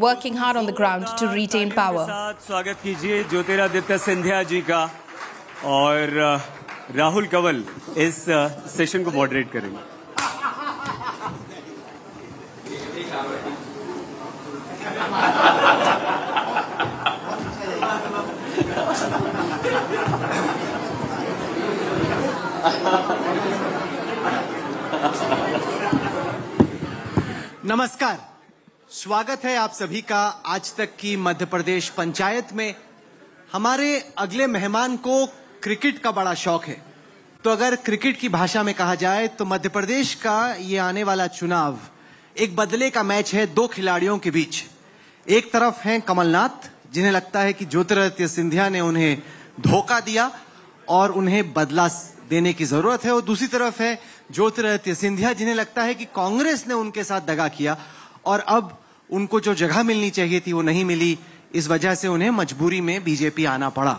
working hard on the ground to retain power. स्वागत कीजिए ज्योतिरादित्य सिंधिया जी का, और राहुल कवल इस सेशन को मॉडरेट करेंगे. नमस्कार, स्वागत है आप सभी का आज तक की मध्य प्रदेश पंचायत में. हमारे अगले मेहमान को क्रिकेट का बड़ा शौक है, तो अगर क्रिकेट की भाषा में कहा जाए तो मध्य प्रदेश का ये आने वाला चुनाव एक बदले का मैच है दो खिलाड़ियों के बीच. एक तरफ हैं कमलनाथ, जिन्हें लगता है कि ज्योतिरादित्य सिंधिया ने उन्हें धोखा दिया और उन्हें बदला देने की जरूरत है, और दूसरी तरफ है ज्योतिरादित्य सिंधिया, जिन्हें लगता है कि कांग्रेस ने उनके साथ दगा किया और अब उनको जो जगह मिलनी चाहिए थी वो नहीं मिली. इस वजह से उन्हें मजबूरी में बीजेपी आना पड़ा.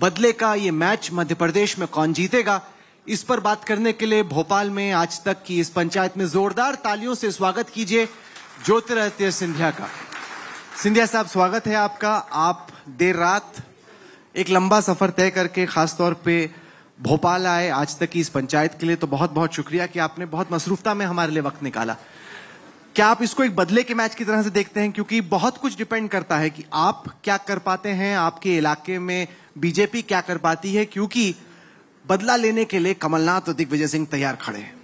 बदले का ये मैच मध्य प्रदेश में कौन जीतेगा, इस पर बात करने के लिए भोपाल में आज तक की इस पंचायत में जोरदार तालियों से स्वागत कीजिए ज्योतिरादित्य सिंधिया का. सिंधिया साहब, स्वागत है आपका. आप देर रात एक लंबा सफर तय करके खासतौर पर भोपाल आए आज तक की इस पंचायत के लिए, तो बहुत बहुत शुक्रिया कि आपने बहुत मसरूफता में हमारे लिए वक्त निकाला. क्या आप इसको एक बदले के मैच की तरह से देखते हैं, क्योंकि बहुत कुछ डिपेंड करता है कि आप क्या कर पाते हैं, आपके इलाके में बीजेपी क्या कर पाती है, क्योंकि बदला लेने के लिए कमलनाथ और दिग्विजय सिंह तैयार खड़े हैं.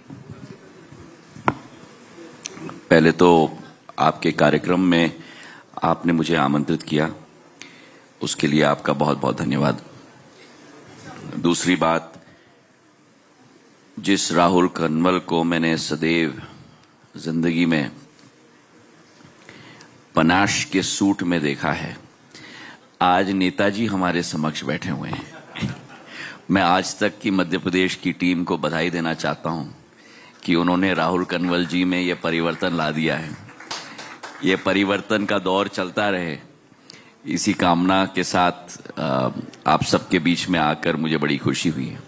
पहले तो आपके कार्यक्रम में आपने मुझे आमंत्रित किया, उसके लिए आपका बहुत बहुत धन्यवाद. दूसरी बात, जिस राहुल कवल को मैंने सदैव जिंदगी में पनाश के सूट में देखा है, आज नेताजी हमारे समक्ष बैठे हुए हैं. मैं आज तक की मध्य प्रदेश की टीम को बधाई देना चाहता हूं कि उन्होंने राहुल कवल जी में यह परिवर्तन ला दिया है. ये परिवर्तन का दौर चलता रहे, इसी कामना के साथ आप सबके बीच में आकर मुझे बड़ी खुशी हुई है.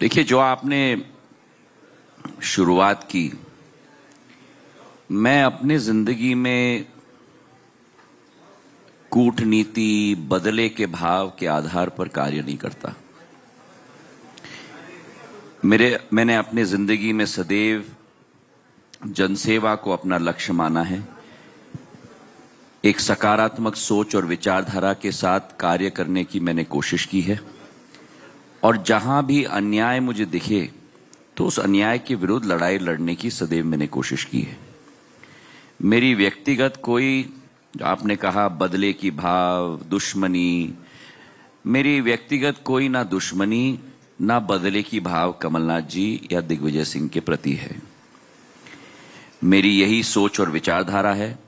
देखिए, जो आपने शुरुआत की, मैं अपने जिंदगी में कूटनीति बदले के भाव के आधार पर कार्य नहीं करता. मैंने अपने जिंदगी में सदैव जनसेवा को अपना लक्ष्य माना है. एक सकारात्मक सोच और विचारधारा के साथ कार्य करने की मैंने कोशिश की है, और जहां भी अन्याय मुझे दिखे तो उस अन्याय के विरुद्ध लड़ाई लड़ने की सदैव मैंने कोशिश की है. मेरी व्यक्तिगत कोई, आपने कहा बदले की भाव, दुश्मनी, मेरी व्यक्तिगत कोई ना दुश्मनी ना बदले की भाव कमलनाथ जी या दिग्विजय सिंह के प्रति है. मेरी यही सोच और विचारधारा है.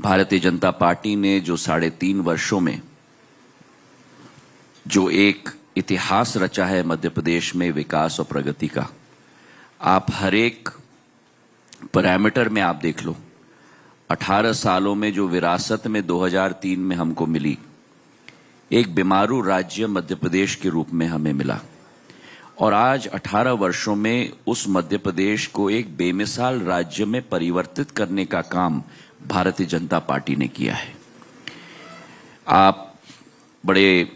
भारतीय जनता पार्टी ने जो 3.5 वर्षों में जो एक इतिहास रचा है मध्य प्रदेश में विकास और प्रगति का, आप हर एक पैरामीटर में आप देख लो. 18 सालों में जो विरासत में 2003 में हमको मिली, एक बीमारू राज्य मध्य प्रदेश के रूप में हमें मिला, और आज 18 वर्षों में उस मध्य प्रदेश को एक बेमिसाल राज्य में परिवर्तित करने का काम भारतीय जनता पार्टी ने किया है. आप बड़े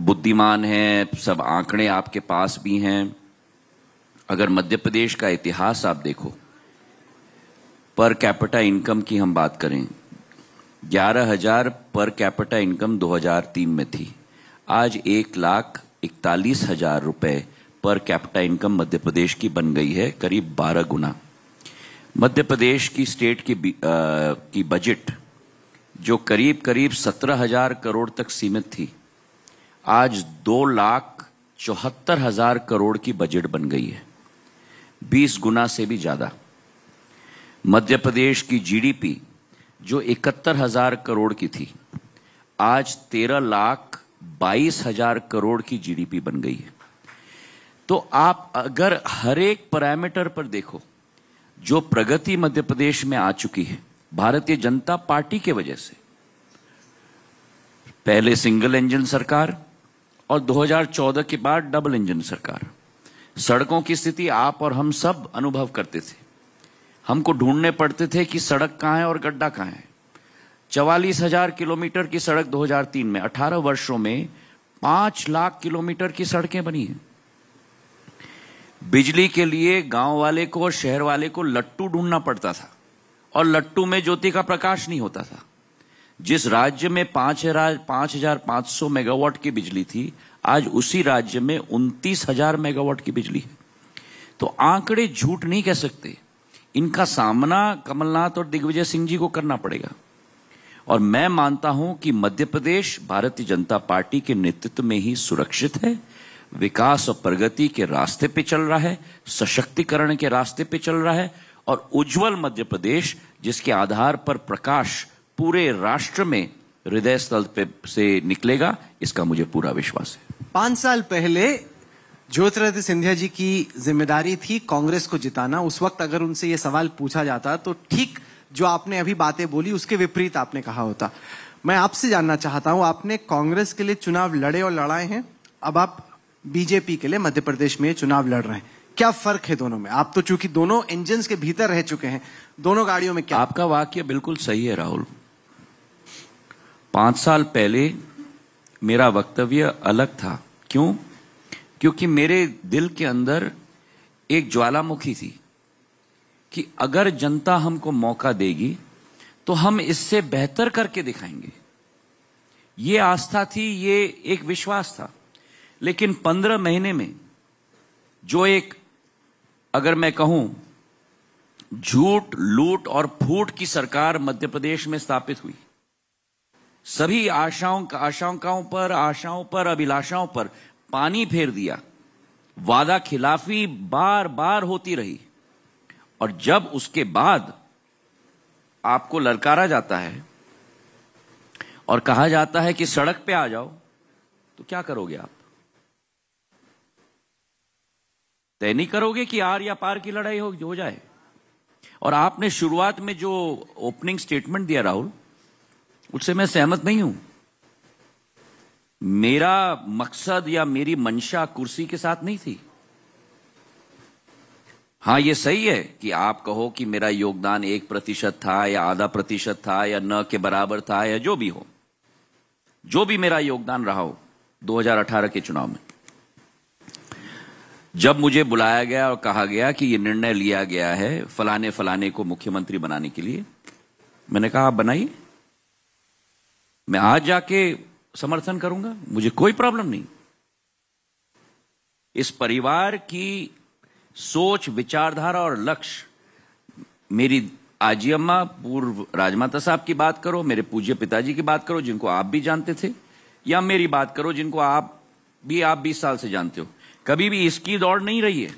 बुद्धिमान हैं, सब आंकड़े आपके पास भी हैं. अगर मध्य प्रदेश का इतिहास आप देखो, पर कैपिटा इनकम की हम बात करें, 11,000 पर कैपिटा इनकम 2003 में थी. आज 1,41,000 रुपए per capita income Madhya Pradesh की बन गई है, करीब 12 गुना. मध्य प्रदेश की स्टेट की बजट जो करीब करीब 17,000 करोड़ तक सीमित थी, आज 2,74,000 करोड़ की बजट बन गई है, 20 गुना से भी ज़्यादा. मध्य प्रदेश की जीडीपी जो 71,000 करोड़ की थी, आज 13,22,000 करोड़ की जीडीपी बन गई है. तो आप अगर हर एक पैरामीटर पर देखो, जो प्रगति मध्य प्रदेश में आ चुकी है भारतीय जनता पार्टी के वजह से, पहले सिंगल इंजन सरकार और 2014 के बाद डबल इंजन सरकार. सड़कों की स्थिति आप और हम सब अनुभव करते थे. हमको ढूंढने पड़ते थे कि सड़क कहाँ है और गड्ढा कहाँ है। 44,000 किलोमीटर की सड़क 2003 में 18 वर्षों में 5 लाख किलोमीटर की सड़कें बनी हैं। बिजली के लिए गांव वाले को और शहर वाले को लट्टू ढूंढना पड़ता था और लट्टू में ज्योति का प्रकाश नहीं होता था। जिस राज्य में 5,500 मेगावाट की बिजली थी, आज उसी राज्य में 29,000 मेगावाट की बिजली है। तो आंकड़े झूठ नहीं कह सकते, इनका सामना कमलनाथ और दिग्विजय सिंह जी को करना पड़ेगा। और मैं मानता हूं कि मध्य प्रदेश भारतीय जनता पार्टी के नेतृत्व में ही सुरक्षित है, विकास और प्रगति के रास्ते पे चल रहा है, सशक्तिकरण के रास्ते पे चल रहा है और उज्जवल मध्य प्रदेश जिसके आधार पर प्रकाश पूरे राष्ट्र में हृदय स्थल पे से निकलेगा, इसका मुझे पूरा विश्वास है। 5 साल पहले ज्योतिरादित्य सिंधिया जी की जिम्मेदारी थी कांग्रेस को जिताना। उस वक्त अगर उनसे ये सवाल पूछा जाता तो ठीक जो आपने अभी बातें बोली उसके विपरीत आपने कहा होता। मैं आपसे जानना चाहता हूं, आपने कांग्रेस के लिए चुनाव लड़े और लड़ाए हैं, अब आप बीजेपी के लिए मध्य प्रदेश में चुनाव लड़ रहे हैं, क्या फर्क है दोनों में? आप तो चूंकि दोनों इंजन्स के भीतर रह चुके हैं, दोनों गाड़ियों में क्या? आपका वाक्य बिल्कुल सही है राहुल। 5 साल पहले मेरा वक्तव्य अलग था। क्यों? क्योंकि मेरे दिल के अंदर एक ज्वालामुखी थी कि अगर जनता हमको मौका देगी तो हम इससे बेहतर करके दिखाएंगे। ये आस्था थी, ये एक विश्वास था। लेकिन 15 महीने में जो एक, अगर मैं कहूं, झूठ लूट और फूट की सरकार मध्य प्रदेश में स्थापित हुई, सभी आशाओं पर अभिलाषाओं पर पानी फेर दिया, वादा खिलाफी बार बार होती रही। और जब उसके बाद आपको ललकारा जाता है और कहा जाता है कि सड़क पे आ जाओ तो क्या करोगे आप? तय नहीं करोगे कि आर या पार की लड़ाई हो जाए। और आपने शुरुआत में जो ओपनिंग स्टेटमेंट दिया राहुल, उससे मैं सहमत नहीं हूं। मेरा मकसद या मेरी मंशा कुर्सी के साथ नहीं थी। हाँ, ये सही है कि आप कहो कि मेरा योगदान 1% था या आधा प्रतिशत था या न के बराबर था या जो भी हो, जो भी मेरा योगदान रहा हो 2018 के चुनाव में। जब मुझे बुलाया गया और कहा गया कि ये निर्णय लिया गया है फलाने फलाने को मुख्यमंत्री बनाने के लिए, मैंने कहा आप बनाइए, मैं आज जाके समर्थन करूंगा, मुझे कोई प्रॉब्लम नहीं। इस परिवार की सोच, विचारधारा और लक्ष्य, मेरी आजी अम्मा, पूर्व राजमाता साहब की बात करो, मेरे पूज्य पिताजी की बात करो जिनको आप भी जानते थे, या मेरी बात करो जिनको आप 20 साल से जानते हो, कभी भी इसकी दौड़ नहीं रही है।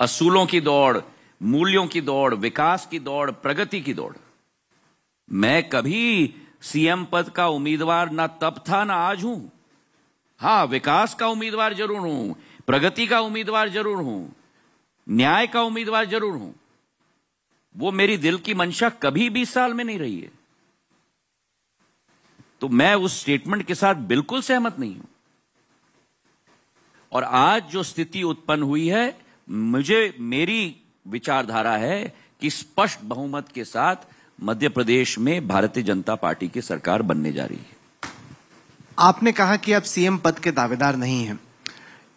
असूलों की दौड़, मूल्यों की दौड़, विकास की दौड़, प्रगति की दौड़। मैं कभी सीएम पद का उम्मीदवार ना तब था ना आज हूं। हां, विकास का उम्मीदवार जरूर हूं, प्रगति का उम्मीदवार जरूर हूं, न्याय का उम्मीदवार जरूर हूं। वो मेरी दिल की मंशा कभी 20 साल में नहीं रही है। तो मैं उस स्टेटमेंट के साथ बिल्कुल सहमत नहीं हूं। और आज जो स्थिति उत्पन्न हुई है, मुझे, मेरी विचारधारा है कि स्पष्ट बहुमत के साथ मध्य प्रदेश में भारतीय जनता पार्टी की सरकार बनने जा रही है। आपने कहा कि आप सीएम पद के दावेदार नहीं हैं।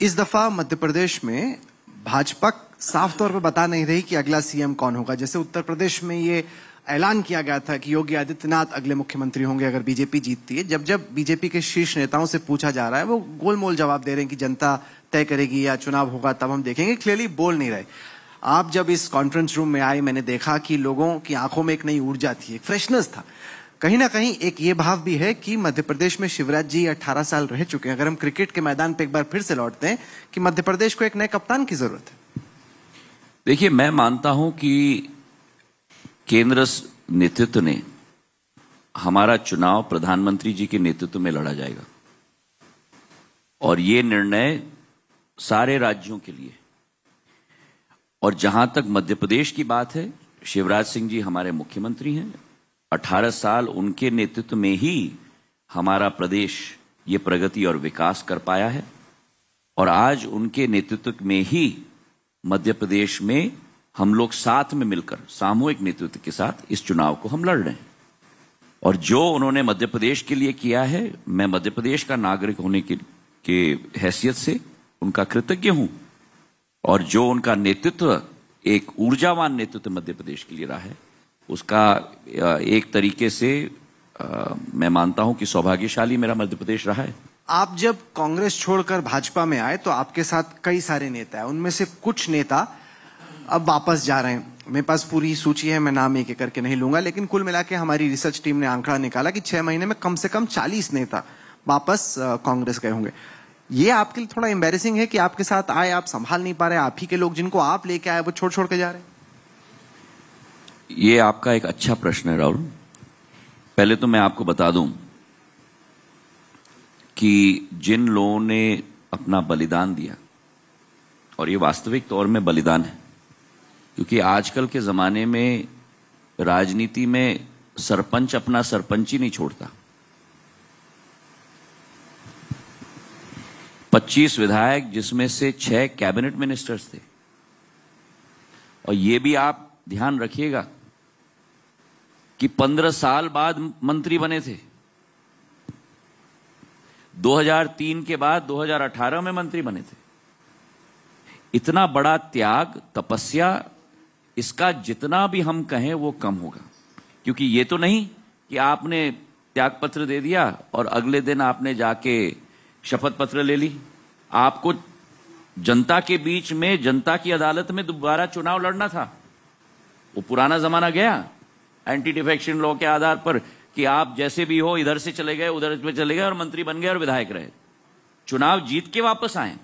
इस दफा मध्य प्रदेश में भाजपा साफ तौर पर बता नहीं रही कि अगला सीएम कौन होगा। जैसे उत्तर प्रदेश में ये ऐलान किया गया था कि योगी आदित्यनाथ अगले मुख्यमंत्री होंगे अगर बीजेपी जीतती है। जब जब बीजेपी के शीर्ष नेताओं से पूछा जा रहा है, वो गोलमोल जवाब दे रहे हैं कि जनता तय करेगी या चुनाव होगा तब हम देखेंगे, क्लियरली बोल नहीं रहे। आप जब इस कॉन्फ्रेंस रूम में आए, मैंने देखा कि लोगों की आंखों में एक नई ऊर्जा थी, एक फ्रेशनेस था। कहीं ना कहीं एक ये भाव भी है कि मध्य प्रदेश में शिवराज जी 18 साल रह चुके हैं, अगर हम क्रिकेट के मैदान पे एक बार फिर से लौटते हैं कि मध्य प्रदेश को एक नए कप्तान की जरूरत है। देखिए, मैं मानता हूं कि केंद्र नेतृत्व ने, हमारा चुनाव प्रधानमंत्री जी के नेतृत्व में लड़ा जाएगा और ये निर्णय सारे राज्यों के लिए। और जहां तक मध्य प्रदेश की बात है, शिवराज सिंह जी हमारे मुख्यमंत्री हैं, 18 साल उनके नेतृत्व में ही हमारा प्रदेश ये प्रगति और विकास कर पाया है और आज उनके नेतृत्व में ही मध्य प्रदेश में हम लोग साथ में मिलकर सामूहिक नेतृत्व के साथ इस चुनाव को हम लड़ रहे हैं। और जो उन्होंने मध्य प्रदेश के लिए किया है, मैं मध्य प्रदेश का नागरिक होने के हैसियत से उनका कृतज्ञ हूं। और जो उनका नेतृत्व, एक ऊर्जावान नेतृत्व मध्य प्रदेश के लिए रहा है, उसका एक तरीके से मैं मानता हूं कि सौभाग्यशाली मेरा मध्य प्रदेश रहा है। आप जब कांग्रेस छोड़कर भाजपा में आए तो आपके साथ कई सारे नेता हैं, उनमें से कुछ नेता अब वापस जा रहे हैं। मेरे पास पूरी सूची है, मैं नाम एक एक करके नहीं लूंगा, लेकिन कुल मिला के हमारी रिसर्च टीम ने आंकड़ा निकाला कि 6 महीने में कम से कम 40 नेता वापस कांग्रेस गए होंगे। ये आपके लिए थोड़ा एम्बेरेसिंग है कि आपके साथ आए, आप संभाल नहीं पा रहे, आप ही के लोग जिनको आप लेके आए वो छोड़ छोड़ के जा रहे हैं? ये आपका एक अच्छा प्रश्न है राहुल। पहले तो मैं आपको बता दूं कि जिन लोगों ने अपना बलिदान दिया, और ये वास्तविक तौर में बलिदान है, क्योंकि आजकल के जमाने में राजनीति में सरपंच अपना सरपंच ही नहीं छोड़ता, 25 विधायक जिसमें से 6 कैबिनेट मिनिस्टर्स थे। और ये भी आप ध्यान रखिएगा कि 15 साल बाद मंत्री बने थे, 2003 के बाद 2018 में मंत्री बने थे। इतना बड़ा त्याग, तपस्या, इसका जितना भी हम कहें वो कम होगा, क्योंकि ये तो नहीं कि आपने त्यागपत्र दे दिया और अगले दिन आपने जाके शपथ पत्र ले ली। आपको जनता के बीच में, जनता की अदालत में दोबारा चुनाव लड़ना था। वो पुराना जमाना गया एंटी डिफेक्शन लॉ के आधार पर कि आप जैसे भी हो इधर से चले गए उधर से चले गए और मंत्री बन गए और विधायक रहे, चुनाव जीत के वापस आए।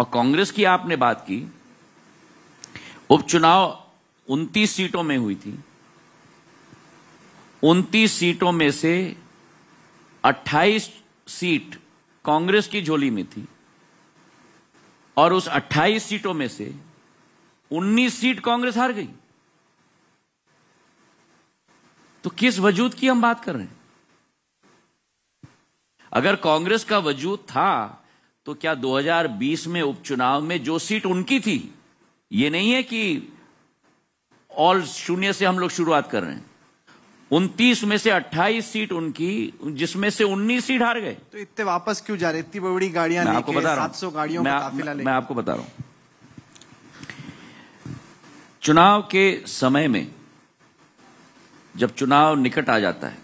और कांग्रेस की आपने बात की, उपचुनाव 29 सीटों में हुई थी, 29 सीटों में से 28 सीट कांग्रेस की झोली में थी, और उस 28 सीटों में से 19 सीट कांग्रेस हार गई। तो किस वजूद की हम बात कर रहे हैं? अगर कांग्रेस का वजूद था तो क्या 2020 में उपचुनाव में जो सीट उनकी थी, ये नहीं है कि और शून्य से हम लोग शुरुआत कर रहे हैं, 29 में से 28 सीट उनकी, जिसमें से 19 सीट हार गए, तो इतने वापस क्यों जा रहे? इतनी बड़ी गाड़ियां आपको बता रहा हूं, 700 गाड़ियों का काफिला लेके। मैं आपको बता रहा हूं, चुनाव के समय में जब चुनाव निकट आ जाता है,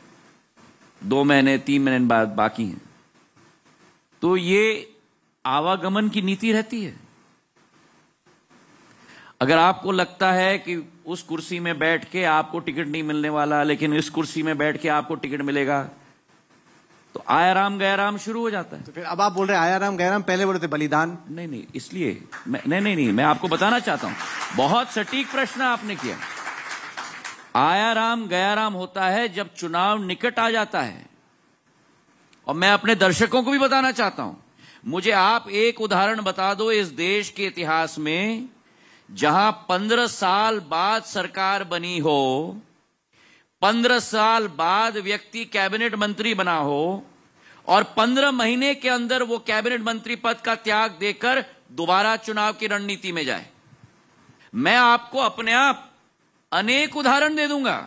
2 महीने 3 महीने बाद बाकी हैं, तो ये आवागमन की नीति रहती है। अगर आपको लगता है कि उस कुर्सी में बैठ के आपको टिकट नहीं मिलने वाला, लेकिन इस कुर्सी में बैठ के आपको टिकट मिलेगा, तो आया राम गया राम शुरू हो जाता है। तो फिर अब आप बोल रहे हैं आया राम गया राम, पहले बोलते बलिदान। नहीं, इसलिए नहीं, मैं आपको बताना चाहता हूं, बहुत सटीक प्रश्न आपने किया। आया राम गया राम होता है जब चुनाव निकट आ जाता है। और मैं अपने दर्शकों को भी बताना चाहता हूं, मुझे आप एक उदाहरण बता दो इस देश के इतिहास में जहां 15 साल बाद सरकार बनी हो, 15 साल बाद व्यक्ति कैबिनेट मंत्री बना हो, और 15 महीने के अंदर वो कैबिनेट मंत्री पद का त्याग देकर दोबारा चुनाव की रणनीति में जाए। मैं आपको अपने आप अनेक उदाहरण दे दूंगा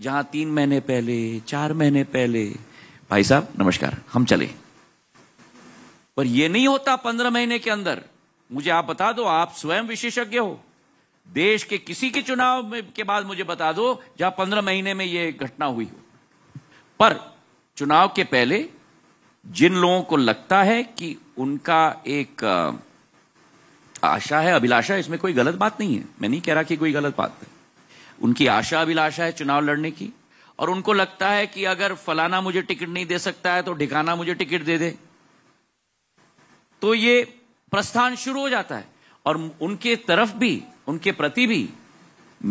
जहां 3 महीने पहले, 4 महीने पहले, भाई साहब नमस्कार हम चले, पर यह नहीं होता 15 महीने के अंदर। मुझे आप बता दो, आप स्वयं विशेषज्ञ हो, देश के किसी के चुनाव के बाद मुझे बता दो जहां 15 महीने में यह घटना हुई हो। पर चुनाव के पहले जिन लोगों को लगता है कि उनका एक आशा है, अभिलाषा है, इसमें कोई गलत बात नहीं है, मैं नहीं कह रहा कि कोई गलत बात है, उनकी आशा अभिलाषा है चुनाव लड़ने की, और उनको लगता है कि अगर फलाना मुझे टिकट नहीं दे सकता है तो ढिकाना मुझे टिकट दे दे, तो ये प्रस्थान शुरू हो जाता है। और उनके तरफ भी, उनके प्रति भी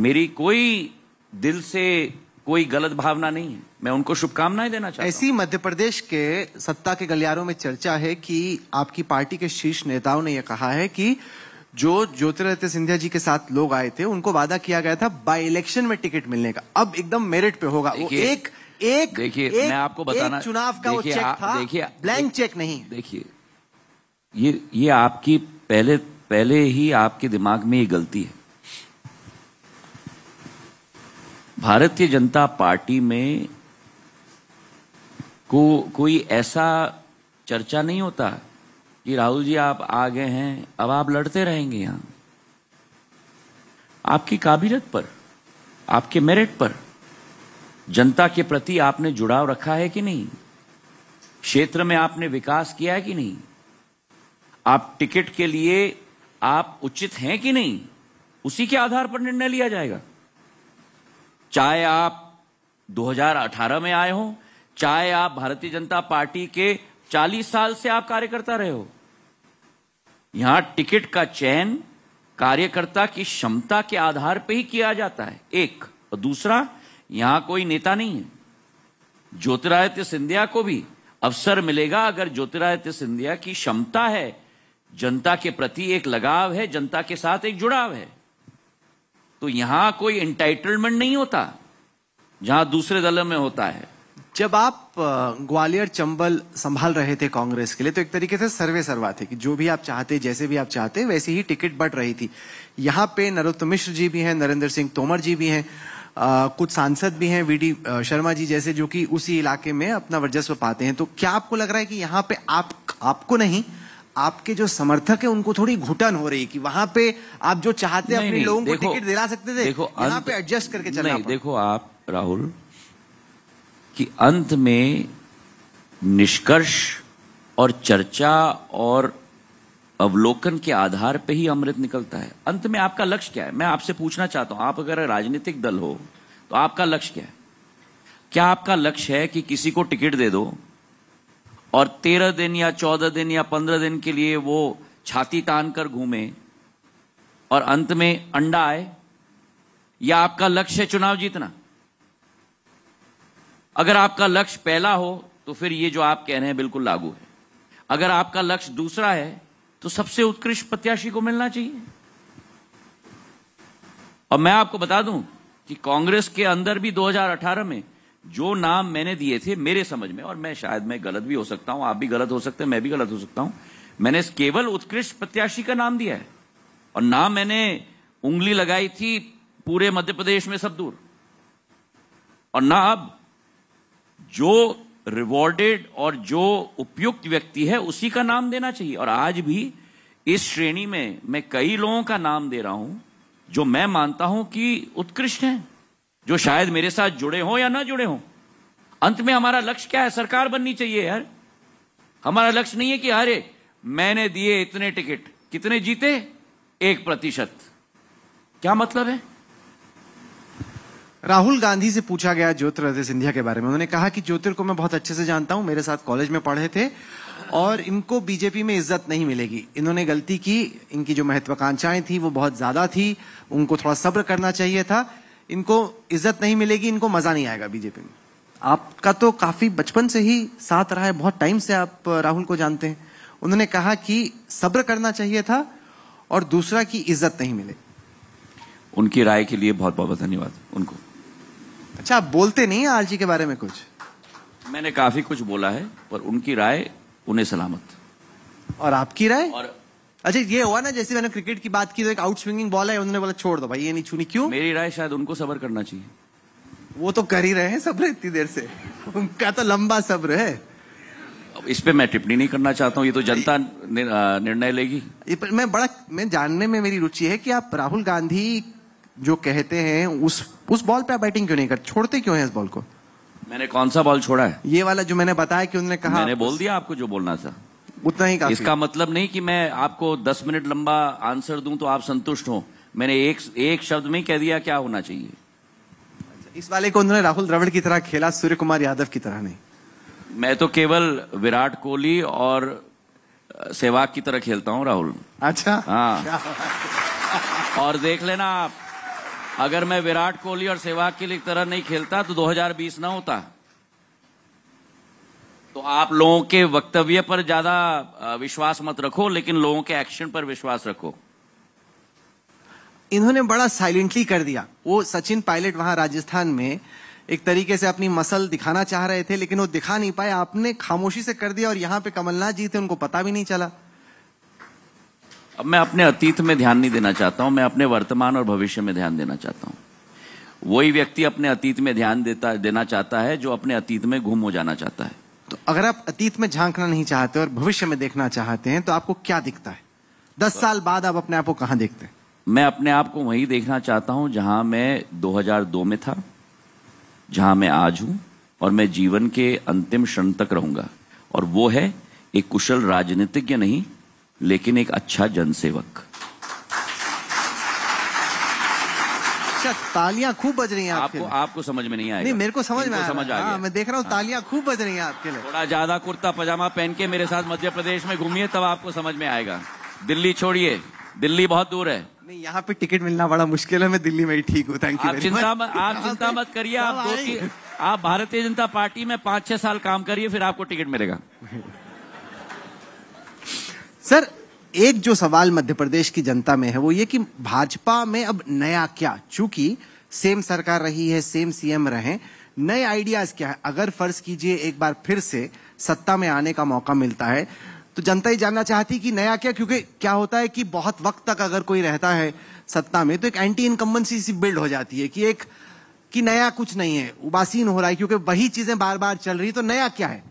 मेरी कोई दिल से कोई गलत भावना नहीं है, मैं उनको शुभकामनाएं देना चाहता हूं। ऐसी मध्य प्रदेश के सत्ता के गलियारों में चर्चा है कि आपकी पार्टी के शीर्ष नेताओं ने यह कहा है कि जो ज्योतिरादित्य सिंधिया जी के साथ लोग आए थे उनको वादा किया गया था बाय इलेक्शन में टिकट मिलने का, अब एकदम मेरिट पे होगा। वो एक देखिए, मैं आपको बताना, चुनाव का वो चेक था, ब्लैंक चेक नहीं। देखिए ये आपकी पहले ही आपके दिमाग में ये गलती है। भारतीय जनता पार्टी में कोई ऐसा चर्चा नहीं होता कि राहुल जी आप आ गए हैं, अब आप लड़ते रहेंगे यहां, आपकी काबिलियत पर, आपके मेरिट पर, जनता के प्रति आपने जुड़ाव रखा है कि नहीं, क्षेत्र में आपने विकास किया है कि नहीं, आप टिकट के लिए आप उचित हैं कि नहीं, उसी के आधार पर निर्णय लिया जाएगा। चाहे आप 2018 में आए हो, चाहे आप भारतीय जनता पार्टी के 40 साल से आप कार्यकर्ता रहे हो, यहां टिकट का चयन कार्यकर्ता की क्षमता के आधार पर ही किया जाता है। एक और दूसरा, यहां कोई नेता नहीं है। ज्योतिरादित्य सिंधिया को भी अवसर मिलेगा अगर ज्योतिरादित्य सिंधिया की क्षमता है, जनता के प्रति एक लगाव है, जनता के साथ एक जुड़ाव है। तो यहां कोई एंटाइटलमेंट नहीं होता जहां दूसरे दलों में होता है। जब आप ग्वालियर चंबल संभाल रहे थे कांग्रेस के लिए, तो एक तरीके से सर्वे सर्वा थे कि जो भी आप चाहते, जैसे भी आप चाहते, वैसे ही टिकट बढ़ रही थी। यहाँ पे नरोत्तम मिश्र जी भी हैं, नरेंद्र सिंह तोमर जी भी हैं, कुछ सांसद भी हैं, वीडी शर्मा जी जैसे, जो कि उसी इलाके में अपना वर्चस्व पाते हैं। तो क्या आपको लग रहा है कि यहाँ पे आपको नहीं, आपके जो समर्थक है उनको थोड़ी घुटन हो रही कि वहां पे आप जो चाहते अपने लोगों को टिकट दिला सकते थे, यहाँ पे एडजस्ट करके चलना? देखो आप राहुल, कि अंत में निष्कर्ष और चर्चा और अवलोकन के आधार पे ही अमृत निकलता है। अंत में आपका लक्ष्य क्या है, मैं आपसे पूछना चाहता हूं। आप अगर राजनीतिक दल हो तो आपका लक्ष्य क्या है? क्या आपका लक्ष्य है कि किसी को टिकट दे दो और 13 दिन या 14 दिन या 15 दिन के लिए वो छाती तान कर घूमे और अंत में अंडा आए? या आपका लक्ष्य है चुनाव जीतना? अगर आपका लक्ष्य पहला हो तो फिर ये जो आप कह रहे हैं बिल्कुल लागू है। अगर आपका लक्ष्य दूसरा है तो सबसे उत्कृष्ट प्रत्याशी को मिलना चाहिए। और मैं आपको बता दूं कि कांग्रेस के अंदर भी 2018 में जो नाम मैंने दिए थे, मेरे समझ में, और मैं शायद मैं गलत भी हो सकता हूं, आप भी गलत हो सकते हैं, मैं भी गलत हो सकता हूं, मैंने केवल उत्कृष्ट प्रत्याशी का नाम दिया है। और नाम मैंने उंगली लगाई थी पूरे मध्य प्रदेश में सब दूर। और ना अब जो रिवॉर्डेड और जो उपयुक्त व्यक्ति है उसी का नाम देना चाहिए। और आज भी इस श्रेणी में मैं कई लोगों का नाम दे रहा हूं जो मैं मानता हूं कि उत्कृष्ट हैं, जो शायद मेरे साथ जुड़े हों या ना जुड़े हों। अंत में हमारा लक्ष्य क्या है? सरकार बननी चाहिए यार। हमारा लक्ष्य नहीं है कि अरे मैंने दिए इतने टिकट, कितने जीते? 1%। क्या मतलब है? राहुल गांधी से पूछा गया ज्योतिरादित्य सिंधिया के बारे में। उन्होंने कहा कि ज्योतिर को मैं बहुत अच्छे से जानता हूं, मेरे साथ कॉलेज में पढ़े थे, और इनको बीजेपी में इज्जत नहीं मिलेगी। इन्होंने गलती की, इनकी जो महत्वाकांक्षाएं थी वो बहुत ज्यादा थी, उनको थोड़ा सब्र करना चाहिए था, इनको इज्जत नहीं मिलेगी, इनको मजा नहीं आएगा बीजेपी में। आपका तो काफी बचपन से ही साथ रहा है, बहुत टाइम से आप राहुल को जानते हैं। उन्होंने कहा कि सब्र करना चाहिए था और दूसरा की इज्जत नहीं मिलेगी। उनकी राय के लिए बहुत बहुत धन्यवाद उनको। अच्छा, आप बोलते नहीं हैं आरजी के बारे में कुछ? मैंने काफी कुछ बोला है, पर उनकी राय उन्हें सलामत। और आपकी राय? और अच्छा, ये हुआ ना जैसे मैंने क्रिकेट की बात की तो एक आउट स्विंगिंग बॉल है, उन्होंने बोला छोड़ दो भाई, ये नहीं छूनी। क्यों? मेरी राय शायद उनको सब्र करना चाहिए। वो तो कर ही रहे हैं सब्र इतनी देर से, उनका तो लंबा सब्र है। इस पे मैं टिप्पणी नहीं करना चाहता हूँ, ये तो जनता निर्णय लेगी। मैं जानने में मेरी रुचि है कि आप राहुल गांधी जो कहते हैं उस बॉल पे बैटिंग क्यों नहीं करते? छोड़ते क्यों हैं इस बॉल को? मैंने कौन सा बॉल छोड़ा है? ये वाला जो मैंने बताया कि उन्होंने कहा। मैंने बोल दिया आपको जो बोलना था, उतना ही काफी। इसका मतलब नहीं कि मैं आपको 10 मिनट लंबा आंसर दूं तो आप संतुष्ट हो। मैंने एक शब्द में ही कह दिया क्या होना चाहिए। इस वाले को उन्होंने राहुल द्रविड़ की तरह खेला, सूर्य कुमार यादव की तरह नहीं। मैं तो केवल विराट कोहली और सहवाग की तरह खेलता हूँ राहुल। अच्छा, हाँ। और देख लेना आप, अगर मैं विराट कोहली और सहवाग की तरह नहीं खेलता तो 2020 ना होता। तो आप लोगों के वक्तव्य पर ज्यादा विश्वास मत रखो, लेकिन लोगों के एक्शन पर विश्वास रखो। इन्होंने बड़ा साइलेंटली कर दिया। वो सचिन पायलट वहां राजस्थान में एक तरीके से अपनी मसल दिखाना चाह रहे थे, लेकिन वो दिखा नहीं पाए, आपने खामोशी से कर दिया। और यहाँ पे कमलनाथ जी थे, उनको पता भी नहीं चला। अब मैं अपने अतीत में ध्यान नहीं देना चाहता हूं, मैं अपने वर्तमान और भविष्य में ध्यान देना चाहता हूं। वही व्यक्ति अपने अतीत में ध्यान देना चाहता है जो अपने अतीत में गुम हो जाना चाहता है। तो अगर आप अतीत में झांकना नहीं चाहते और भविष्य में देखना चाहते हैं तो आपको क्या दिखता है? 10 साल बाद आप अपने आप को कहाँ देखते हैं? मैं अपने आप को वहीं देखना चाहता हूं जहां मैं 2002 में था, जहां मैं आज हूं, और मैं जीवन के अंतिम क्षण तक रहूंगा। और वो है एक कुशल राजनीतिज्ञ नहीं, लेकिन एक अच्छा जनसेवक। तालियां खूब बज रही हैं आपको समझ में नहीं आएगा। नहीं, मेरे को समझ में आ गया। मैं देख रहा हूँ तालियां खूब बज रही हैं आपके लिए। थोड़ा ज्यादा कुर्ता पजामा पहन के मेरे साथ मध्य प्रदेश में घूमिए तब आपको समझ में आएगा। दिल्ली छोड़िए, दिल्ली बहुत दूर है। नहीं, यहाँ पे टिकट मिलना बड़ा मुश्किल है। मैं दिल्ली में ही ठीक हूँ। Thank you. आप चिंता मत करिए। आप भारतीय जनता पार्टी में 5-6 साल काम करिए, फिर आपको टिकट मिलेगा। सर, एक जो सवाल मध्य प्रदेश की जनता में है वो ये कि भाजपा में अब नया क्या, चूंकि सेम सरकार रही है, सेम सीएम रहे, नए आइडियाज क्या है? अगर फर्ज कीजिए एक बार फिर से सत्ता में आने का मौका मिलता है तो जनता ही जानना चाहती कि नया क्या, क्योंकि क्या होता है कि बहुत वक्त तक अगर कोई रहता है सत्ता में तो एक एंटी इनकम्बेंसी सी बिल्ड हो जाती है कि नया कुछ नहीं है, उबासीन हो रहा है क्योंकि वही चीजें बार बार चल रही। तो नया क्या है?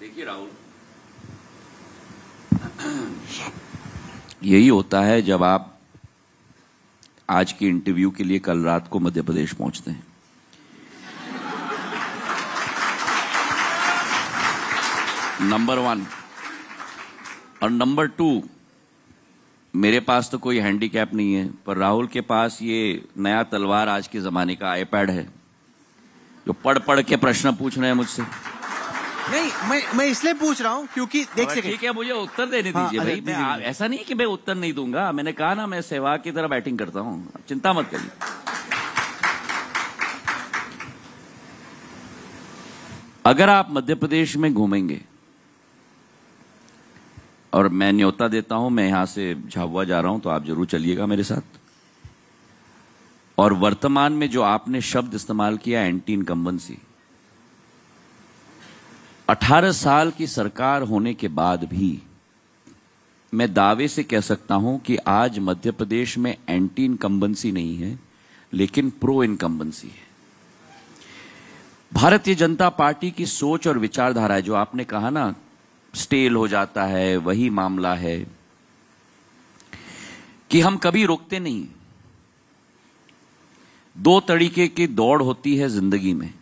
देखिए राहुल, यही होता है जब आप आज की इंटरव्यू के लिए कल रात को मध्य प्रदेश पहुंचते हैं। नंबर 1 और नंबर 2, मेरे पास तो कोई हैंडीकैप नहीं है, पर राहुल के पास ये नया तलवार आज के जमाने का आईपैड है जो पढ़ के प्रश्न पूछ रहे हैं मुझसे। नहीं, मैं इसलिए पूछ रहा हूँ क्योंकि देखिए ठीक है, मुझे उत्तर देने दीजिए भाई। मैं ऐसा नहीं कि मैं उत्तर नहीं दूंगा। मैंने कहा ना, मैं सहवाग की तरह बैटिंग करता हूँ। आप चिंता मत करिए। अगर आप मध्य प्रदेश में घूमेंगे, और मैं न्योता देता हूं मैं यहां से झाबुआ जा रहा हूं, तो आप जरूर चलिएगा मेरे साथ। और वर्तमान में जो आपने शब्द इस्तेमाल किया, एंटी इनकम्बेंसी, 18 साल की सरकार होने के बाद भी मैं दावे से कह सकता हूं कि आज मध्य प्रदेश में एंटी इनकम्बेंसी नहीं है, लेकिन प्रो इनकम्बेंसी है। भारतीय जनता पार्टी की सोच और विचारधारा है, जो आपने कहा ना स्टेल हो जाता है, वही मामला है कि हम कभी रोकते नहीं। 2 तरीके की दौड़ होती है जिंदगी में।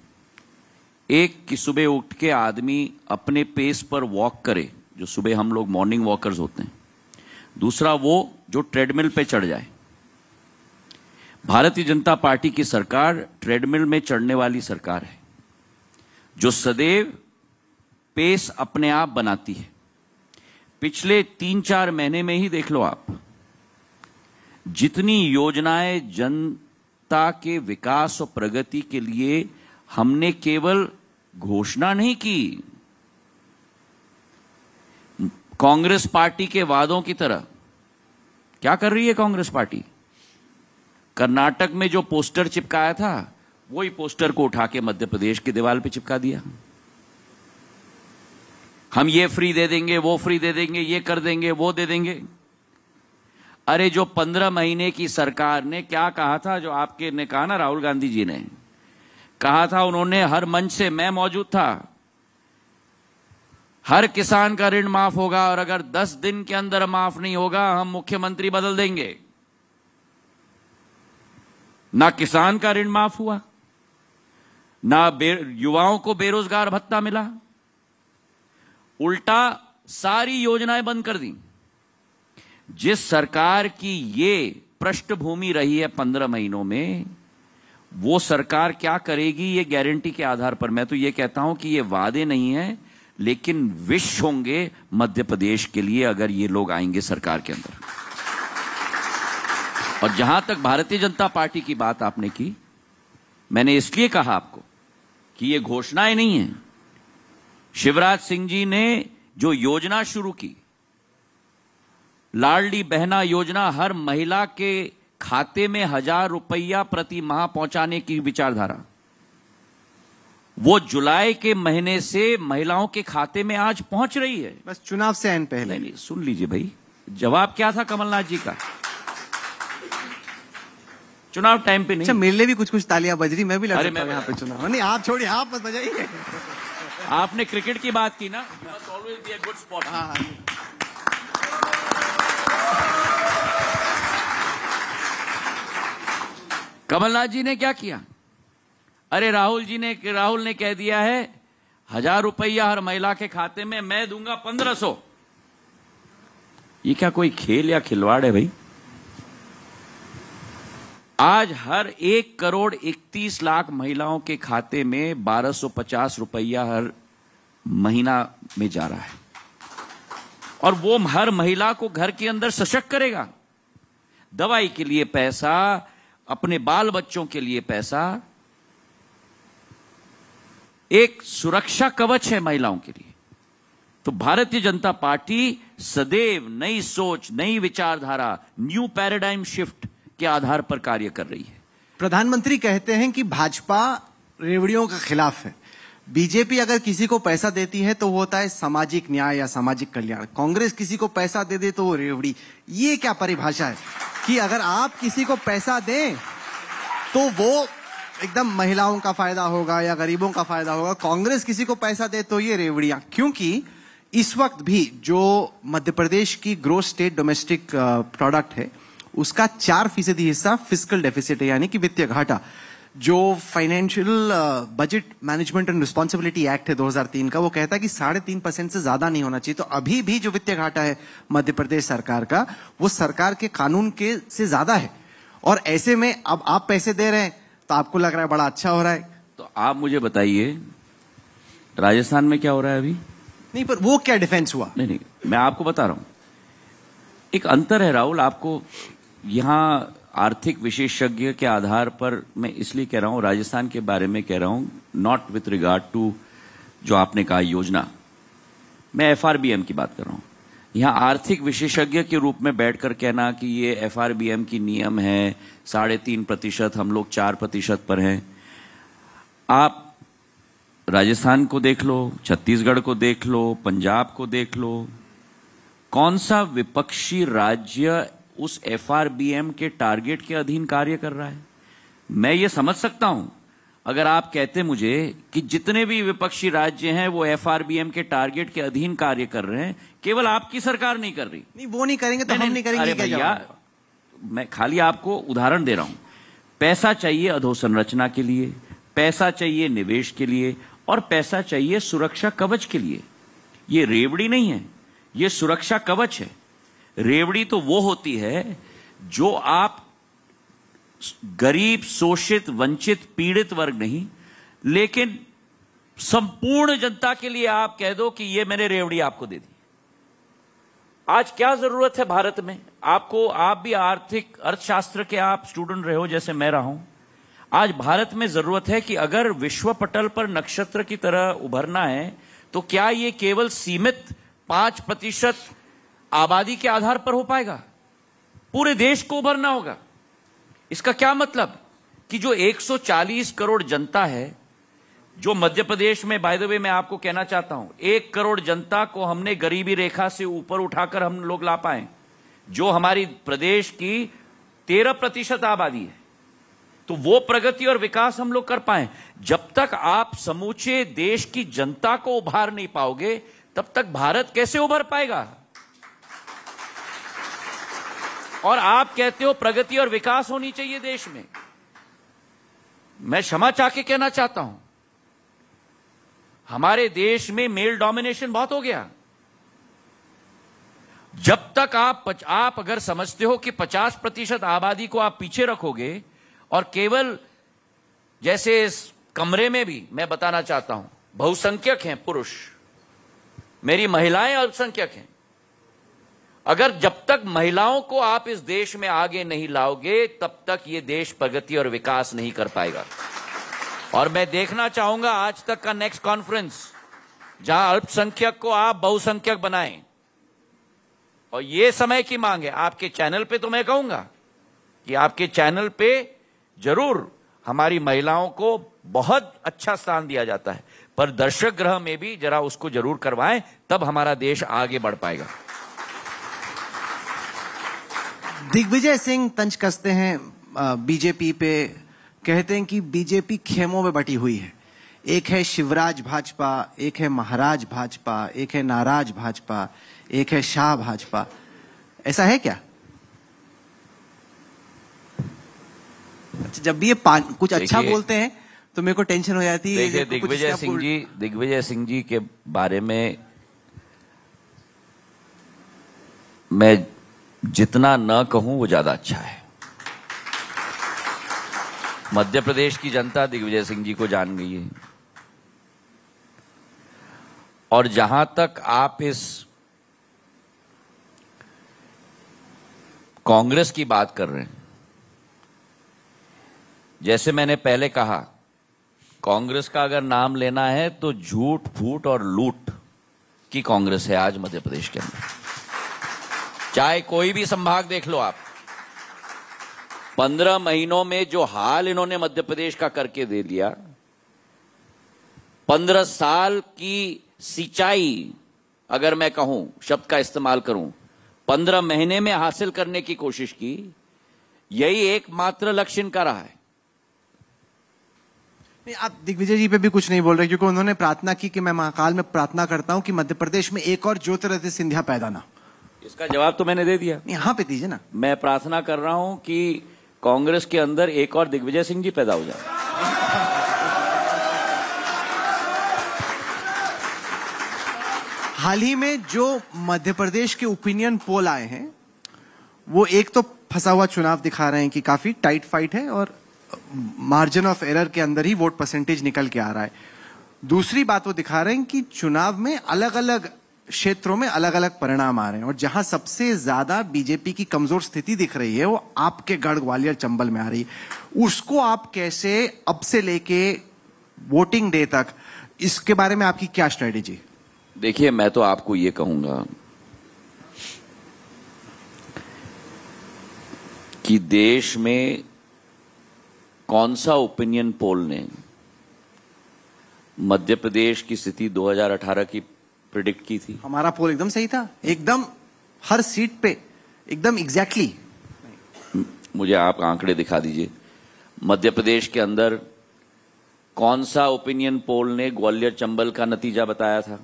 एक कि सुबह उठ के आदमी अपने पेस पर वॉक करे, जो सुबह हम लोग मॉर्निंग वॉकर्स होते हैं। दूसरा वो जो ट्रेडमिल पे चढ़ जाए। भारतीय जनता पार्टी की सरकार ट्रेडमिल में चढ़ने वाली सरकार है, जो सदैव पेस अपने आप बनाती है। पिछले 3-4 महीने में ही देख लो आप, जितनी योजनाएं जनता के विकास और प्रगति के लिए हमने केवल घोषणा नहीं की कांग्रेस पार्टी के वादों की तरह। क्या कर रही है कांग्रेस पार्टी? कर्नाटक में जो पोस्टर चिपकाया था वही पोस्टर को उठा के मध्य प्रदेश की दीवार पे चिपका दिया। हम ये फ्री दे देंगे, वो फ्री दे देंगे, ये कर देंगे, वो दे देंगे। अरे जो 15 महीने की सरकार ने क्या कहा था, जो आपके ने कहा ना, राहुल गांधी जी ने कहा था, उन्होंने हर मंच से, मैं मौजूद था, हर किसान का ऋण माफ होगा और अगर 10 दिन के अंदर माफ नहीं होगा हम मुख्यमंत्री बदल देंगे। ना किसान का ऋण माफ हुआ, ना युवाओं को बेरोजगार भत्ता मिला, उल्टा सारी योजनाएं बंद कर दी। जिस सरकार की ये पृष्ठभूमि रही है 15 महीनों में, वो सरकार क्या करेगी ये गारंटी के आधार पर? मैं तो ये कहता हूं कि ये वादे नहीं है, लेकिन विश होंगे मध्य प्रदेश के लिए अगर ये लोग आएंगे सरकार के अंदर। और जहां तक भारतीय जनता पार्टी की बात आपने की, मैंने इसलिए कहा आपको कि ये घोषणाएं नहीं है। शिवराज सिंह जी ने जो योजना शुरू की, लाडली बहना योजना, हर महिला के खाते में 1000 रुपया प्रति माह पहुंचाने की विचारधारा, वो जुलाई के महीने से महिलाओं के खाते में आज पहुंच रही है। बस चुनाव से आने पहले। नहीं, सुन लीजिए भाई, जवाब क्या था कमलनाथ जी का? चुनाव टाइम पे नहीं। अच्छा, मेरे लिए भी कुछ कुछ तालियां बज रही, मैं भी लड़ रहा हूं यहाँ पे चुनाव। नहीं आप छोड़िए, आप मत बजाइए। आपने क्रिकेट की बात की ना, always be a good sport. हाँ, कमलनाथ जी ने क्या किया? अरे राहुल ने कह दिया है 1000 रुपया हर महिला के खाते में, मैं दूंगा 1500। ये क्या कोई खेल या खिलवाड़ है भाई? आज हर 1 करोड़ 31 लाख महिलाओं के खाते में 1250 रुपया हर महीना में जा रहा है, और वो हर महिला को घर के अंदर सशक्त करेगा। दवाई के लिए पैसा, अपने बाल बच्चों के लिए पैसा, एक सुरक्षा कवच है महिलाओं के लिए। तो भारतीय जनता पार्टी सदैव नई सोच, नई विचारधारा, न्यू पैराडाइम शिफ्ट के आधार पर कार्य कर रही है। प्रधानमंत्री कहते हैं कि भाजपा रेवड़ियों के खिलाफ है। बीजेपी अगर किसी को पैसा देती है तो वो होता है सामाजिक न्याय या सामाजिक कल्याण। कांग्रेस किसी को पैसा दे दे तो वो रेवड़ी। ये क्या परिभाषा है कि अगर आप किसी को पैसा दें तो वो एकदम महिलाओं का फायदा होगा या गरीबों का फायदा होगा, कांग्रेस किसी को पैसा दे तो ये रेवड़ियां। क्योंकि इस वक्त भी जो मध्य प्रदेश की ग्रोस स्टेट डोमेस्टिक प्रोडक्ट है उसका 4% हिस्सा फिस्कल डेफिसिट है, यानी कि वित्तीय घाटा। जो financial budget management and responsibility act है 2003 का, वो कहता है कि 3.5% से ज्यादा नहीं होना चाहिए। तो अभी भी जो वित्तीय घाटा है मध्य प्रदेश सरकार का, वो सरकार के कानून के से ज्यादा है। और ऐसे में अब आप पैसे दे रहे हैं तो आपको लग रहा है बड़ा अच्छा हो रहा है। तो आप मुझे बताइए राजस्थान में क्या हो रहा है अभी? नहीं, पर वो क्या डिफेंस हुआ? नहीं नहीं, मैं आपको बता रहा हूं, एक अंतर है राहुल। आपको यहाँ आर्थिक विशेषज्ञ के आधार पर मैं इसलिए कह रहा हूँ, राजस्थान के बारे में कह रहा हूँ, नॉट विथ रिगार्ड टू जो आपने कहा योजना, मैं एफआरबीएम की बात कर रहा हूँ। यहाँ आर्थिक विशेषज्ञ के रूप में बैठकर कहना कि ये एफआरबीएम की नियम है 3.5%, हम लोग 4% पर हैं। आप राजस्थान को देख लो, छत्तीसगढ़ को देख लो, पंजाब को देख लो, कौन सा विपक्षी राज्य उस एफआरबीएम के टारगेट के अधीन कार्य कर रहा है? मैं ये समझ सकता हूं अगर आप कहते मुझे कि जितने भी विपक्षी राज्य हैं वो एफआरबीएम के टारगेट के अधीन कार्य कर रहे हैं, केवल आपकी सरकार नहीं कर रही। नहीं, वो नहीं करेंगे तो हम नहीं करेंगे। अरे भैया, मैं खाली आपको उदाहरण दे रहा हूं। पैसा चाहिए अधोसंरचना के लिए, पैसा चाहिए निवेश के लिए, और पैसा चाहिए सुरक्षा कवच के लिए। ये रेवड़ी नहीं है, ये सुरक्षा कवच है। रेवड़ी तो वो होती है जो आप गरीब, शोषित, वंचित, पीड़ित वर्ग नहीं, लेकिन संपूर्ण जनता के लिए आप कह दो कि ये मैंने रेवड़ी आपको दे दी। आज क्या जरूरत है भारत में आपको? आप भी आर्थिक अर्थशास्त्र के आप स्टूडेंट रहे हो, जैसे मैं रहा हूं। आज भारत में जरूरत है कि अगर विश्व पटल पर नक्षत्र की तरह उभरना है तो क्या ये केवल सीमित 5% आबादी के आधार पर हो पाएगा? पूरे देश को उभरना होगा। इसका क्या मतलब कि जो 140 करोड़ जनता है, जो मध्य प्रदेश में, बाय द वे मैं आपको कहना चाहता हूं, 1 करोड़ जनता को हमने गरीबी रेखा से ऊपर उठाकर हम लोग ला पाए, जो हमारी प्रदेश की 13% आबादी है, तो वो प्रगति और विकास हम लोग कर पाए। जब तक आप समूचे देश की जनता को उभार नहीं पाओगे तब तक भारत कैसे उभर पाएगा? और आप कहते हो प्रगति और विकास होनी चाहिए देश में। मैं क्षमा चाह के कहना चाहता हूं, हमारे देश में मेल डोमिनेशन बहुत हो गया। जब तक आप अगर समझते हो कि 50% आबादी को आप पीछे रखोगे, और केवल जैसे इस कमरे में भी मैं बताना चाहता हूं, बहुसंख्यक हैं पुरुष, मेरी महिलाएं अल्पसंख्यक हैं। अगर जब तक महिलाओं को आप इस देश में आगे नहीं लाओगे तब तक ये देश प्रगति और विकास नहीं कर पाएगा। और मैं देखना चाहूंगा आज तक का नेक्स्ट कॉन्फ्रेंस, जहां अल्पसंख्यक को आप बहुसंख्यक बनाएं, और ये समय की मांग है। आपके चैनल पे तो मैं कहूंगा कि आपके चैनल पे जरूर हमारी महिलाओं को बहुत अच्छा स्थान दिया जाता है, पर दर्शक गृह में भी जरा उसको जरूर करवाएं, तब हमारा देश आगे बढ़ पाएगा। दिग्विजय सिंह तंज कसते हैं बीजेपी पे कहते हैं कि बीजेपी खेमों में बटी हुई है। एक है शिवराज भाजपा, एक है महाराज भाजपा, एक है नाराज भाजपा, एक है शाह भाजपा। ऐसा है क्या? जब भी ये कुछ अच्छा बोलते हैं तो मेरे को टेंशन हो जाती है। दिग्विजय सिंह जी के बारे में मैं जितना न कहूं वो ज्यादा अच्छा है। मध्य प्रदेश की जनता दिग्विजय सिंह जी को जान गई है। और जहां तक आप इस कांग्रेस की बात कर रहे हैं, जैसे मैंने पहले कहा, कांग्रेस का अगर नाम लेना है तो झूठ फूट और लूट की कांग्रेस है आज मध्य प्रदेश के अंदर। चाहे कोई भी संभाग देख लो आप, 15 महीनों में जो हाल इन्होंने मध्य प्रदेश का करके दे दिया, 15 साल की सिंचाई, अगर मैं कहूं शब्द का इस्तेमाल करूं, 15 महीने में हासिल करने की कोशिश की, यही एकमात्र लक्ष्य इनका रहा है। आप दिग्विजय जी पे भी कुछ नहीं बोल रहे क्योंकि उन्होंने प्रार्थना की कि मैं महाकाल में प्रार्थना करता हूं कि मध्य प्रदेश में एक और ज्योतिरादित्य सिंधिया पैदा ना। इसका जवाब तो मैंने दे दिया, यहाँ पे दीजिए ना। मैं प्रार्थना कर रहा हूं कि कांग्रेस के अंदर एक और दिग्विजय सिंह जी पैदा हो जाए। हाल ही में जो मध्य प्रदेश के ओपिनियन पोल आए हैं वो एक तो फंसा हुआ चुनाव दिखा रहे हैं कि काफी टाइट फाइट है और मार्जिन ऑफ एरर के अंदर ही वोट परसेंटेज निकल के आ रहा है। दूसरी बात वो दिखा रहे हैं कि चुनाव में अलग अलग क्षेत्रों में अलग अलग परिणाम आ रहे हैं और जहां सबसे ज्यादा बीजेपी की कमजोर स्थिति दिख रही है वो आपके गढ़ ग्वालियर चंबल में आ रही है। उसको आप कैसे अब से लेके वोटिंग डे तक, इसके बारे में आपकी क्या स्ट्रेटेजी? देखिए, मैं तो आपको ये कहूंगा कि देश में कौन सा ओपिनियन पोल ने मध्य प्रदेश की स्थिति 2018 की प्रिडिक्ट की थी? हमारा पोल एकदम सही था, एकदम हर सीट पे एकदम एग्जैक्टली। मुझे आप आंकड़े दिखा दीजिए। मध्य प्रदेश के अंदर कौन सा ओपिनियन पोल ने ग्वालियर चंबल का नतीजा बताया था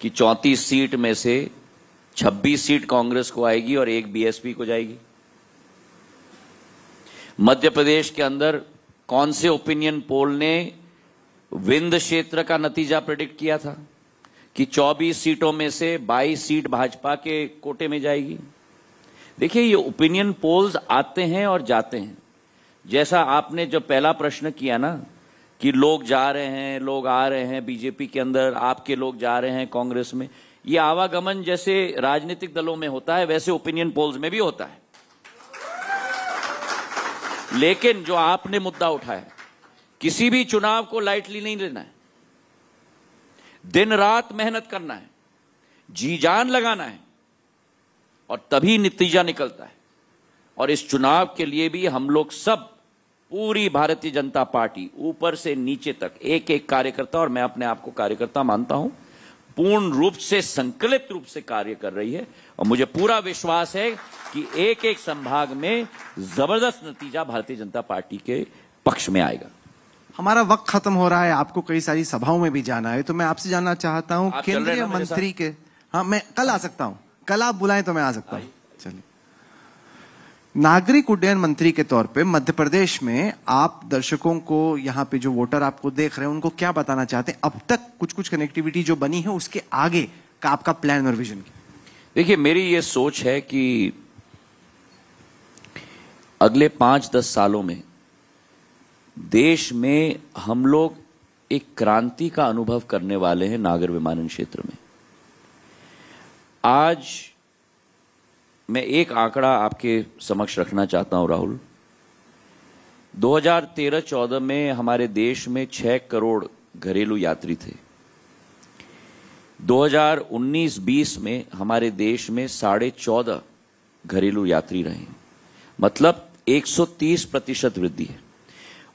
कि 34 सीट में से 26 सीट कांग्रेस को आएगी और एक बीएसपी को जाएगी? मध्य प्रदेश के अंदर कौन से ओपिनियन पोल ने विंध्य क्षेत्र का नतीजा प्रेडिक्ट किया था कि 24 सीटों में से 22 सीट भाजपा के कोटे में जाएगी? देखिए, ये ओपिनियन पोल्स आते हैं और जाते हैं। जैसा आपने जो पहला प्रश्न किया ना कि लोग जा रहे हैं, लोग आ रहे हैं बीजेपी के अंदर, आपके लोग जा रहे हैं कांग्रेस में, ये आवागमन जैसे राजनीतिक दलों में होता है वैसे ओपिनियन पोल्स में भी होता है। लेकिन जो आपने मुद्दा उठाया, किसी भी चुनाव को लाइटली नहीं लेना है, दिन रात मेहनत करना है, जी जान लगाना है और तभी नतीजा निकलता है। और इस चुनाव के लिए भी हम लोग सब, पूरी भारतीय जनता पार्टी ऊपर से नीचे तक, एक एक कार्यकर्ता, और मैं अपने आप को कार्यकर्ता मानता हूं, पूर्ण रूप से, संकलित रूप से कार्य कर रही है। और मुझे पूरा विश्वास है कि एक एक संभाग में जबरदस्त नतीजा भारतीय जनता पार्टी के पक्ष में आएगा। हमारा वक्त खत्म हो रहा है, आपको कई सारी सभाओं में भी जाना है, तो मैं आपसे जानना चाहता हूं केंद्रीय मंत्री के, हाँ मैं कल आ सकता हूं, कल आप बुलाएं तो मैं आ सकता हूं। चलिए, नागरिक उड्डयन मंत्री के तौर पे मध्य प्रदेश में आप दर्शकों को, यहाँ पे जो वोटर आपको देख रहे हैं, उनको क्या बताना चाहते हैं? अब तक कुछ कुछ कनेक्टिविटी जो बनी है, उसके आगे का आपका प्लान और विजन क्या? देखिए, मेरी ये सोच है कि अगले 5-10 सालों में देश में हम लोग एक क्रांति का अनुभव करने वाले हैं नागर विमानन क्षेत्र में। आज मैं एक आंकड़ा आपके समक्ष रखना चाहता हूं राहुल। 2013-14 में हमारे देश में 6 करोड़ घरेलू यात्री थे। 2019-20 में हमारे देश में 14.5 घरेलू यात्री रहे, मतलब 130% वृद्धि है।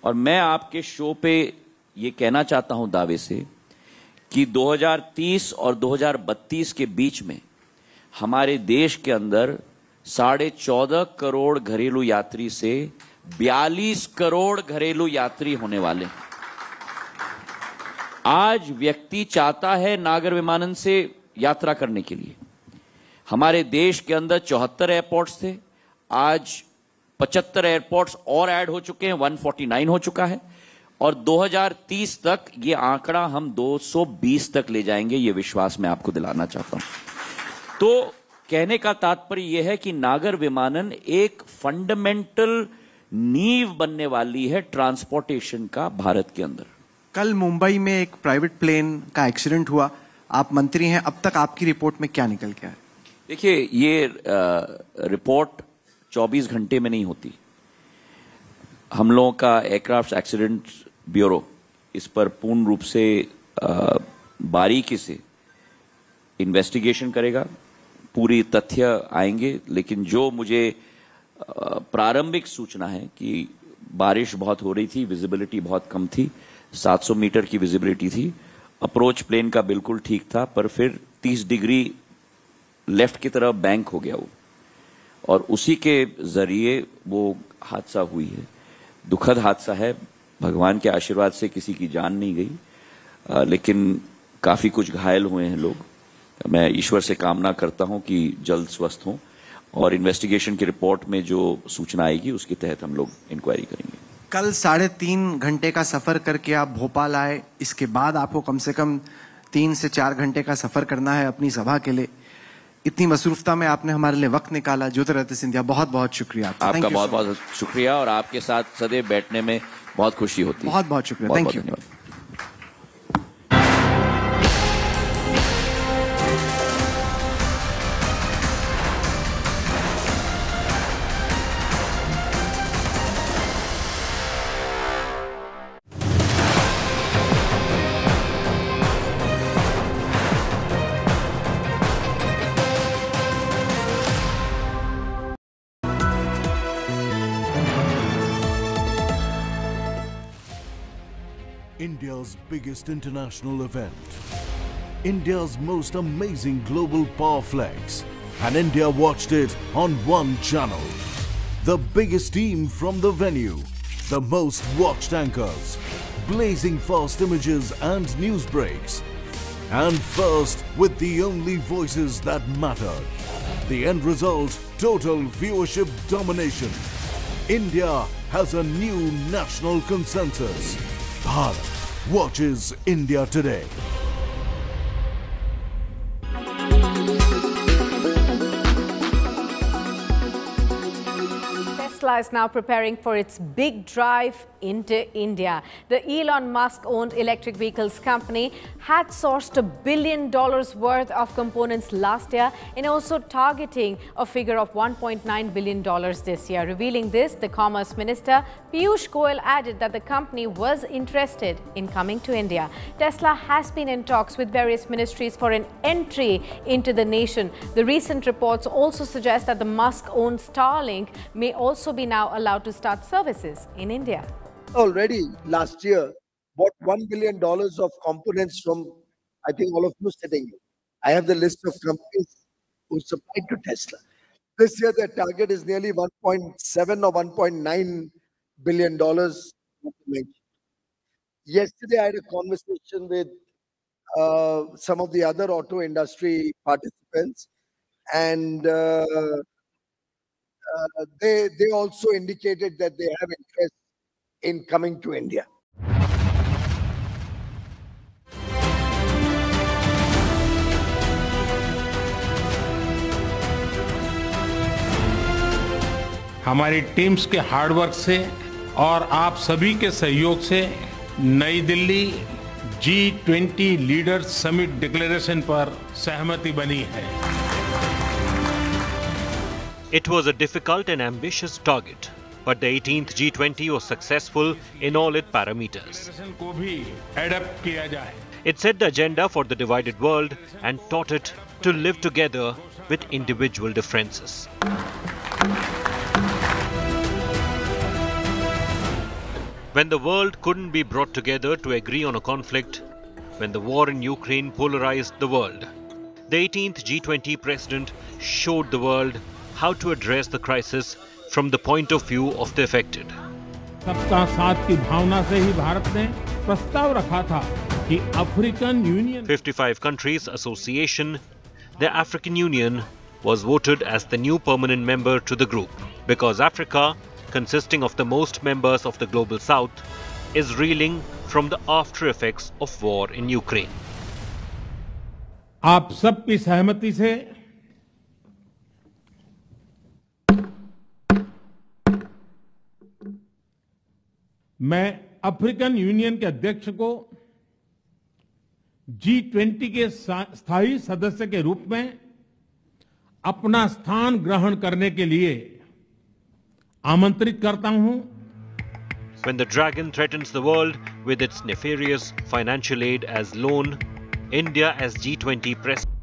और मैं आपके शो पे ये कहना चाहता हूं दावे से कि 2030 और 2032 के बीच में हमारे देश के अंदर 14.5 करोड़ घरेलू यात्री से 42 करोड़ घरेलू यात्री होने वाले। आज व्यक्ति चाहता है नागर विमानन से यात्रा करने के लिए। हमारे देश के अंदर 74 एयरपोर्ट्स थे, आज 75 एयरपोर्ट्स और ऐड हो चुके हैं, 149 हो चुका है और 2030 तक ये आंकड़ा हम 220 तक ले जाएंगे, ये विश्वास मैं आपको दिलाना चाहता हूं। तो कहने का तात्पर्य यह है कि नागर विमानन एक फंडामेंटल नींव बनने वाली है ट्रांसपोर्टेशन का भारत के अंदर। कल मुंबई में एक प्राइवेट प्लेन का एक्सीडेंट हुआ, आप मंत्री हैं, अब तक आपकी रिपोर्ट में क्या निकल के आया? देखिए, ये रिपोर्ट 24 घंटे में नहीं होती। हम लोगों का एयरक्राफ्ट एक्सीडेंट ब्यूरो इस पर पूर्ण रूप से बारीकी से इन्वेस्टिगेशन करेगा, पूरी तथ्य आएंगे, लेकिन जो मुझे प्रारंभिक सूचना है कि बारिश बहुत हो रही थी, विजिबिलिटी बहुत कम थी, 700 मीटर की विजिबिलिटी थी, अप्रोच प्लेन का बिल्कुल ठीक था पर फिर 30 डिग्री लेफ्ट की तरफ बैंक हो गया वो और उसी के जरिए वो हादसा हुई है। दुखद हादसा है, भगवान के आशीर्वाद से किसी की जान नहीं गई लेकिन काफी कुछ घायल हुए हैं लोग। मैं ईश्वर से कामना करता हूं कि जल्द स्वस्थ हों और इन्वेस्टिगेशन की रिपोर्ट में जो सूचना आएगी उसके तहत हम लोग इंक्वायरी करेंगे। कल 3.5 घंटे का सफर करके आप भोपाल आए, इसके बाद आपको कम से कम 3 से 4 घंटे का सफर करना है अपनी सभा के लिए। इतनी मसरूफता में आपने हमारे लिए वक्त निकाला। ज्योतिरादित्य सिंधिया, बहुत बहुत शुक्रिया आपका, बहुत बहुत शुक्रिया और आपके साथ सदैव बैठने में बहुत खुशी होती है। बहुत बहुत शुक्रिया, thank you. India's biggest international event, India's most amazing global power flex, and India watched it on one channel. The biggest team from the venue, the most watched anchors, blazing fast images and news breaks, and first with the only voices that mattered. The end result, total viewership domination. India has a new national consensus. Bharat watches India Today. Tesla is now preparing for its big drive into India. The Elon Musk-owned electric vehicles company had sourced $1 billion worth of components last year and also targeting a figure of $1.9 billion this year. Revealing this, the Commerce Minister Piyush Goyal added that the company was interested in coming to India. Tesla has been in talks with various ministries for an entry into the nation. The recent reports also suggest that the Musk-owned Starlink may also be now allowed to start services in India. Already last year bought $1 billion of components from, I think, all of you sitting here. I have the list of companies who supplied to Tesla. This year their target is nearly $1.7 or $1.9 billion. Yesterday I had a conversation with some of the other auto industry participants and they also indicated that they have interest in coming to India. हमारी teams के hard work से और आप सभी के सहयोग से नई Delhi G20 leader summit declaration पर सहमति बनी है। It was a difficult and ambitious target. But the 18th G20 was successful in all its parameters. It set the agenda for the divided world and taught it to live together with individual differences. When the world couldn't be brought together to agree on a conflict, when the war in Ukraine polarized the world, the 18th G20 president showed the world how to address the crisis from the point of view of the affected. सबका साथ की भावना से ही भारत ने प्रस्ताव रखा था कि African union 55 countries association, the African Union was voted as the new permanent member to the group because Africa, consisting of the most members of the global south, is reeling from the after effects of war in Ukraine. आप सबकी सहमति से मैं African union के अध्यक्ष को G20 के स्थायी सदस्य के रूप में अपना स्थान ग्रहण करने के लिए आमंत्रित करता हूं। When the dragon threatens the world with its nefarious financial aid as loan, India as G20 president